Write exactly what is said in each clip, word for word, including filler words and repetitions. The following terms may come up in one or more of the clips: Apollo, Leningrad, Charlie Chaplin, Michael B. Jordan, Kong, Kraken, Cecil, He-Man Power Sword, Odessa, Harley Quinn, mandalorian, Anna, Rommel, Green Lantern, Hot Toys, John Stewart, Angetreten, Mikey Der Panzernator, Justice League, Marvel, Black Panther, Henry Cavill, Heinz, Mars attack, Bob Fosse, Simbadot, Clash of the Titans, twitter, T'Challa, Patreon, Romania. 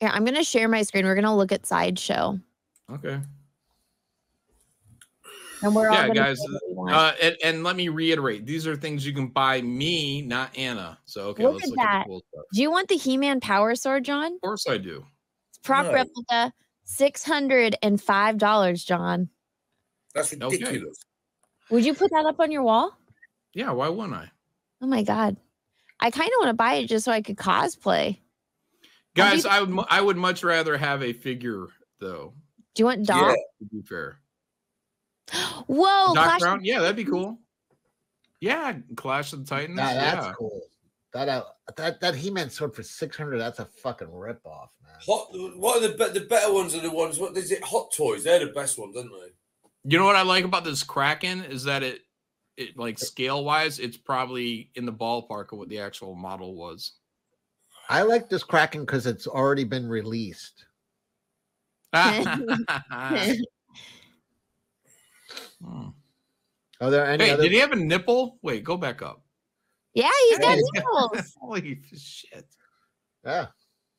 Yeah, I'm gonna share my screen. We're gonna look at Sideshow. Okay. And we're yeah, all guys. Uh, and, and let me reiterate: these are things you can buy me, not Anna. So okay, look let's at look that. At the cool stuff. Do you want the He-Man Power Sword, John? Of course I do. It's prop no. replica, six hundred and five dollars, John. That's ridiculous. Okay. Would you put that up on your wall? Yeah, why wouldn't I? Oh my god, I kind of want to buy it just so I could cosplay. Guys, you... I would I would much rather have a figure though. Do you want Doc? Yeah, to be fair. Whoa, Doc Brown? Yeah, that'd be cool. Yeah, Clash of the Titans. Nah, that's yeah. cool. That uh, that that He-Man sword for six hundred. That's a fucking ripoff, man. Hot, what are the be the better ones are the ones? What is it? Hot Toys. They're the best ones, aren't they? You know what I like about this Kraken is that it it like scale wise, it's probably in the ballpark of what the actual model was. I like this Kraken because it's already been released. Hmm. Are there any? Wait, other... did he have a nipple? Wait, go back up. Yeah, he's got hey. nipples. Holy shit! Yeah,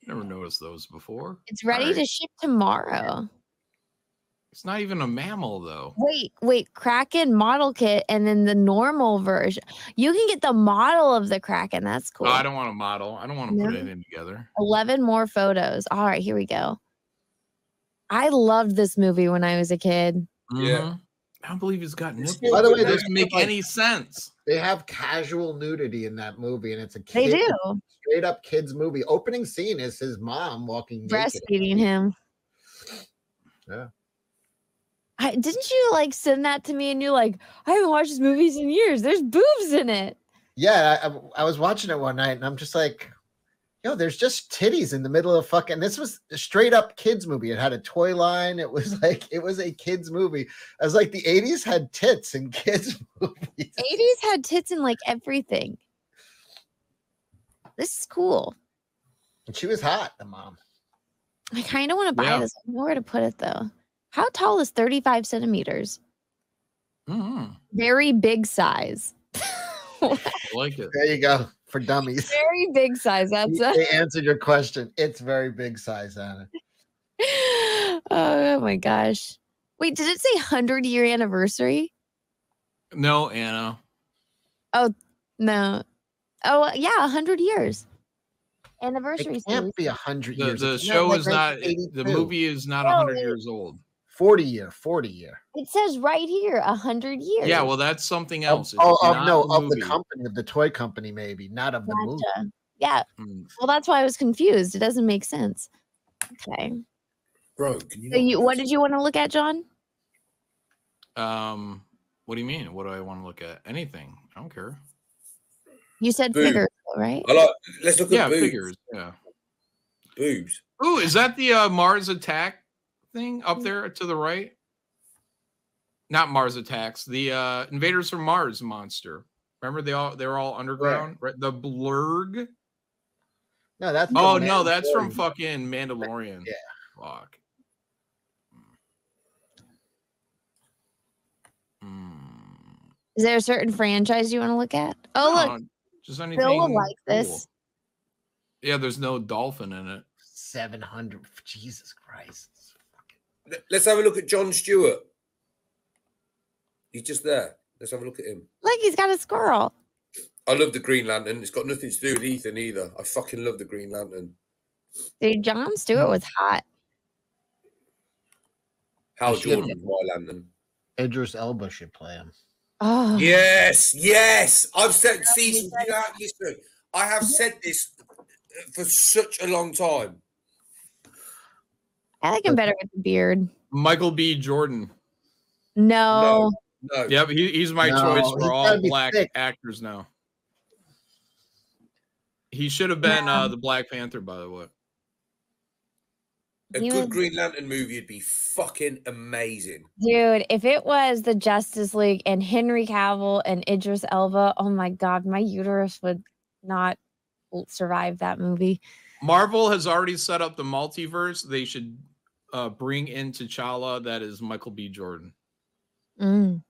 never noticed those before. It's ready right. to ship tomorrow. It's not even a mammal, though. Wait, wait, Kraken model kit, and then the normal version. You can get the model of the Kraken. That's cool. No, I don't want a model. I don't want to no. put anything together. Eleven more photos. All right, here we go. I loved this movie when I was a kid. Yeah. Mm-hmm. I don't believe he's got nipples. By the way, it doesn't make like, any sense. They have casual nudity in that movie, and it's a kid, they do. straight up kids movie. Opening scene is his mom walking breastfeeding him. Yeah. I, didn't you like send that to me, and you're like, I haven't watched this movies in years. There's boobs in it. Yeah, I, I was watching it one night, and I'm just like, yo, there's just titties in the middle of fucking. This was a straight up kids movie. It had a toy line. It was like it was a kids movie. I was like, the eighties had tits in kids movies. eighties had tits in like everything. This is cool. And she was hot, the mom. I kind of want to buy yeah. this. I don't know where to put it though. How tall is thirty-five centimeters? Mm-hmm. Very big size. I like it. There you go. For dummies. Very big size. That's they a... answered your question. It's very big size, Anna. Oh my gosh. Wait, did it say one hundred year anniversary? No, Anna. Oh, no. Oh, yeah, one hundred years. Anniversary. It can't series. be one hundred years. The, the show is not, eighty-two. The movie is not no, one hundred years old. forty year, forty year. It says right here, one hundred years. Yeah, well, that's something else. Oh, oh no, the of the company, of the toy company, maybe, not of the gotcha. movie. Yeah. Mm. Well, that's why I was confused. It doesn't make sense. Okay. Bro, can you, so you what did you want to look at, John? Um, what do you mean? What do I want to look at? Anything. I don't care. You said Boob. figures, right? I like, let's look yeah, at boobs. figures. Yeah. Boobs. Ooh, is that the uh, Mars attack? Thing up there to the right, not Mars attacks. The uh, invaders from Mars monster. Remember they all they were all underground. Right. The blurg. No, that's oh no, that's from fucking Mandalorian. Yeah, fuck. Mm. Is there a certain franchise you want to look at? Oh no, look, just anything Bill like cool. this. Yeah, there's no dolphin in it. Seven hundred. Jesus Christ. Let's have a look at John Stewart. He's just there. Let's have a look at him. Look, he's got a squirrel. I love the Green Lantern. It's got nothing to do with Ethan either. I fucking love the Green Lantern. Dude, John Stewart was hot. Hal Jordan is my Lantern. Idris Elba should play him. Oh yes, yes. I've said, see, listen, I have said this for such a long time. I like him better with the beard. Michael B. Jordan. No. no, no. Yep, he, he's my no. choice for he's all black sick. actors now. He should have been no. uh, the Black Panther, by the way. A he good was... Green Lantern movie would be fucking amazing. Dude, if it was the Justice League and Henry Cavill and Idris Elba, oh my God, my uterus would not survive that movie. Marvel has already set up the multiverse. They should uh, bring in T'Challa. That is Michael B. Jordan. Mm.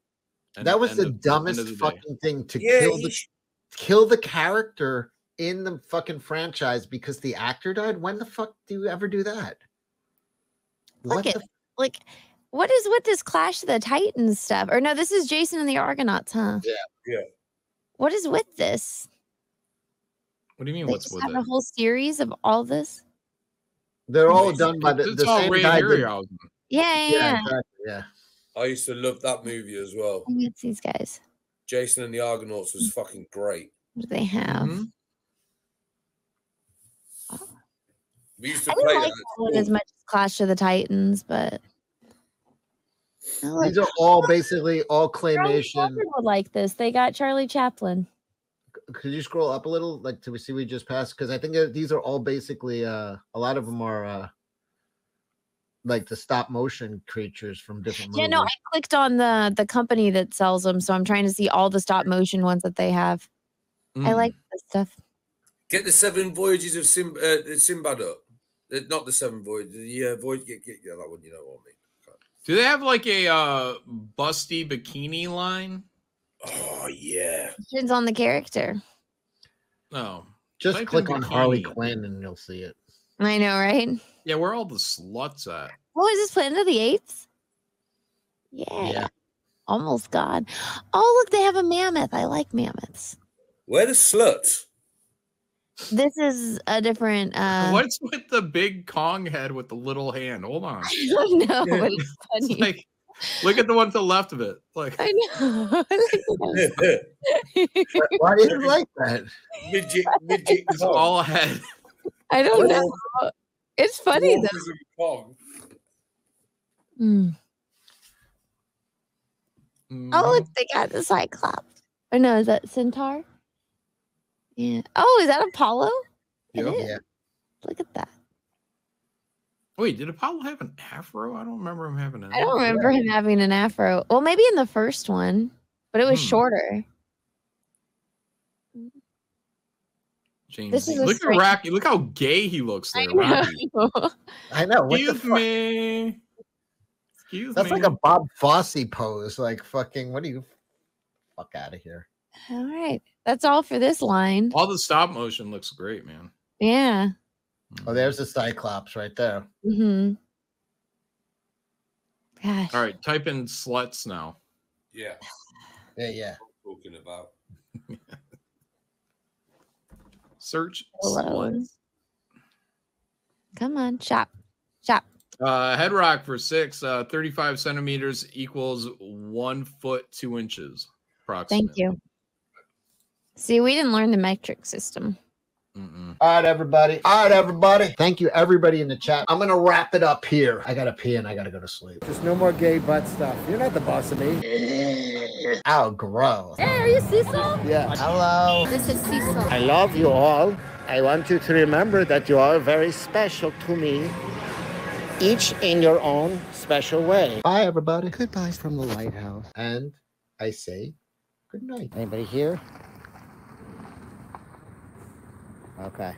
That was the, the dumbest the the fucking thing to yeah, kill the kill the character in the fucking franchise because the actor died? When the fuck do you ever do that? What the like, what is with this Clash of the Titans stuff? Or no, this is Jason and the Argonauts, huh? Yeah, yeah. What is with this? What do you mean? They what's just with have it? A whole series of all this. They're all it's, done by the, the same guy. That, yeah, yeah, yeah. Exactly, yeah. I used to love that movie as well. I mean, it's these guys. Jason and the Argonauts was mm-hmm. fucking great. What do they have? Mm-hmm. Oh. We used to I play didn't like that one as much as Clash of the Titans, but like, these are all basically all claymation. Charlie would like this. They got Charlie Chaplin. Could you scroll up a little, like to see we just passed? Because I think that these are all basically uh, a lot of them are uh, like the stop motion creatures from different. Yeah, movies. No, I clicked on the the company that sells them, so I'm trying to see all the stop motion ones that they have. Mm. I like this stuff. Get the Seven Voyages of Sim uh, Simbadot. Uh, not the Seven Voyages. The uh, voyage. Get, get yeah, that one. You know what I mean. Do they have like a uh, busty bikini line? Oh yeah. Depends on the character. Oh. Just click on Harley Quinn and you'll see it. I know, right? Yeah, where are all the sluts at? Oh, is this Planet of the Apes? Yeah. yeah. Almost God. Oh, look, they have a mammoth. I like mammoths. Where the sluts? This is a different uh what's with the big Kong head with the little hand? Hold on. I don't know, but it's funny. It's like, look at the one to the left of it. Like, I know. Why do you like that? Midget, midget it's all ahead. I don't know. It's funny though. Mm. Mm. Oh, look, they got the Cyclops. Or no, is that Centaur? Yeah. Oh, is that Apollo? Yep. It is. Yeah. Look at that. Wait, did Apollo have an afro? I don't remember him having an afro. I don't remember him having an afro. Well, maybe in the first one, but it was hmm. shorter. James, this is look at Rocky. Look how gay he looks there, I know. Rocky. I know. Excuse me. Excuse That's me. That's like a Bob Fosse pose. Like, fucking, what do you fuck out of here? All right. That's all for this line. All the stop motion looks great, man. Yeah. Oh, there's the Cyclops right there. Mm-hmm. Gosh. All right, type in sluts now. Yeah. Yeah, yeah. What are you talking about? Search Hello. Sluts. Come on, shop. Shop. Uh, head rock for six. Uh, thirty-five centimeters equals one foot, two inches approximately. Thank you. See, we didn't learn the metric system. Mm-mm. All right, everybody. All right, everybody. Thank you, everybody in the chat. I'm going to wrap it up here. I got to pee and I got to go to sleep. There's no more gay butt stuff. You're not the boss of me. Ow, gross. Hey, are you Cecil? Yeah. Hello. This is Cecil. I love you all. I want you to remember that you are very special to me, each in your own special way. Bye, everybody. Goodbye from the lighthouse. And I say good night. Anybody here? Okay.